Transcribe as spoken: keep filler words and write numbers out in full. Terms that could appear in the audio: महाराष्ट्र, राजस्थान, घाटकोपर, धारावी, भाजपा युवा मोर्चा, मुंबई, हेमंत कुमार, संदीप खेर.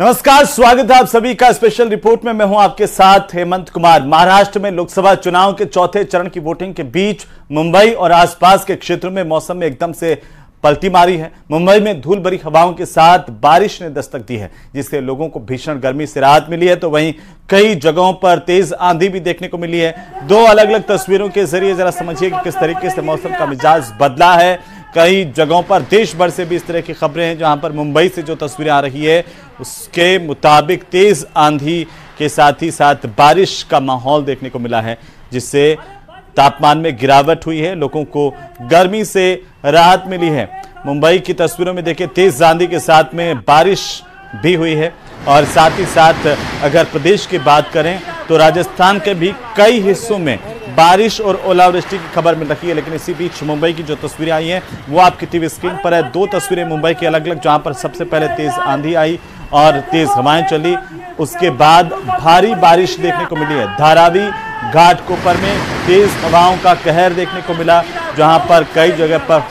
नमस्कार, स्वागत है आप सभी का स्पेशल रिपोर्ट में। मैं हूं आपके साथ हेमंत कुमार। महाराष्ट्र में लोकसभा चुनाव के चौथे चरण की वोटिंग के बीच मुंबई और आसपास के क्षेत्रों में मौसम में एकदम से पलटी मारी है। मुंबई में धूल भरी हवाओं के साथ बारिश ने दस्तक दी है, जिससे लोगों को भीषण गर्मी से राहत मिली है, तो वहीं कई जगहों पर तेज आंधी भी देखने को मिली है। दो अलग अलग तस्वीरों के जरिए जरा समझिए कि किस तरीके से मौसम का मिजाज बदला है। कई जगहों पर देश भर से भी इस तरह की खबरें हैं, जहां पर मुंबई से जो तस्वीरें आ रही है उसके मुताबिक तेज आंधी के साथ ही साथ बारिश का माहौल देखने को मिला है, जिससे तापमान में गिरावट हुई है, लोगों को गर्मी से राहत मिली है। मुंबई की तस्वीरों में देखिए, तेज आंधी के साथ में बारिश भी हुई है। और साथ ही साथ अगर प्रदेश की बात करें तो राजस्थान के भी कई हिस्सों में बारिश और ओलावृष्टि की खबर मिल रही है। लेकिन इसी बीच मुंबई की जो तस्वीरें आई हैं वो आपकी टीवी स्क्रीन पर है। दो तस्वीरें मुंबई की अलग अलग, जहां पर सबसे पहले तेज आंधी आई और तेज हवाएं चली, उसके बाद भारी बारिश देखने को मिली है। धारावी घाटकोपर में तेज हवाओं का कहर देखने को मिला, जहां पर कई जगह पर